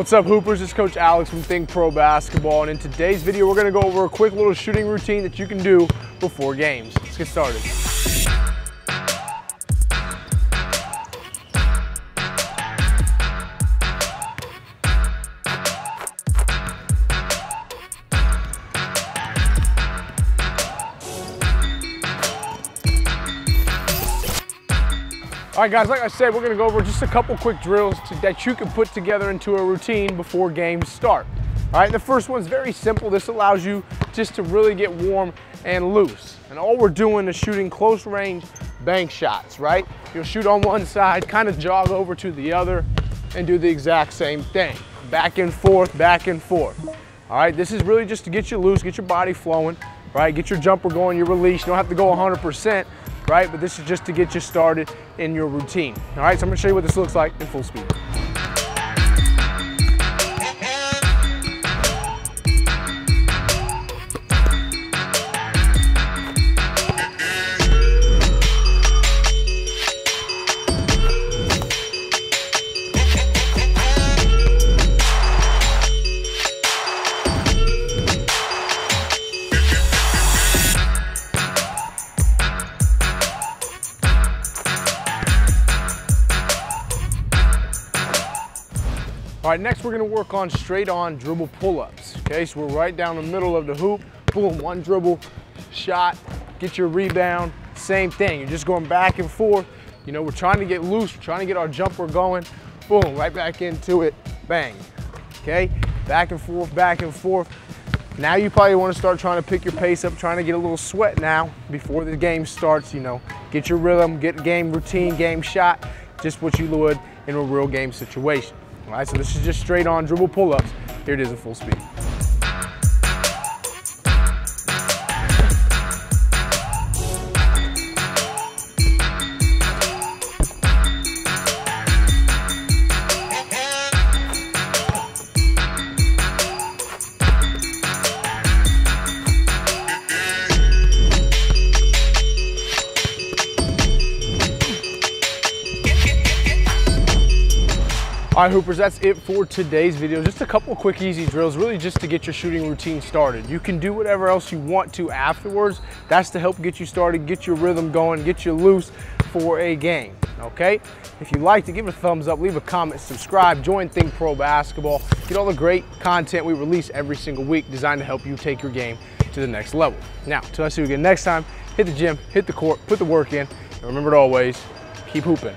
What's up, Hoopers? It's Coach Alex from THINCPRO Basketball, and in today's video we're going to go over a quick little shooting routine that you can do before games. Let's get started. All right, guys, like I said, we're gonna go over just a couple quick drills that you can put together into a routine before games start. All right, the first one's very simple. This allows you just to really get warm and loose. And all we're doing is shooting close range bank shots, right? You'll shoot on one side, kind of jog over to the other, and do the exact same thing. Back and forth, back and forth. All right, this is really just to get you loose, get your body flowing, right? Get your jumper going, your release. You don't have to go 100%. Right, but this is just to get you started in your routine. All right, so I'm gonna show you what this looks like in full speed. All right, next we're gonna work on straight on dribble pull-ups. Okay, so we're right down the middle of the hoop, boom, one dribble, shot, get your rebound, same thing. You're just going back and forth. You know, we're trying to get loose, we're trying to get our jumper going, boom, right back into it, bang. Okay, back and forth, back and forth. Now you probably wanna start trying to pick your pace up, trying to get a little sweat now before the game starts, you know. Get your rhythm, get game routine, game shot, just what you would in a real game situation. All right, so this is just straight on dribble pull-ups. Here it is in full speed. All right, Hoopers, that's it for today's video. Just a couple quick easy drills, really just to get your shooting routine started. You can do whatever else you want to afterwards. That's to help get you started, get your rhythm going, get you loose for a game, okay? If you liked it, give it a thumbs up, leave a comment, subscribe, join THINCPRO Basketball. Get all the great content we release every single week designed to help you take your game to the next level. Now, till I see you again next time, hit the gym, hit the court, put the work in, and remember to always keep hooping.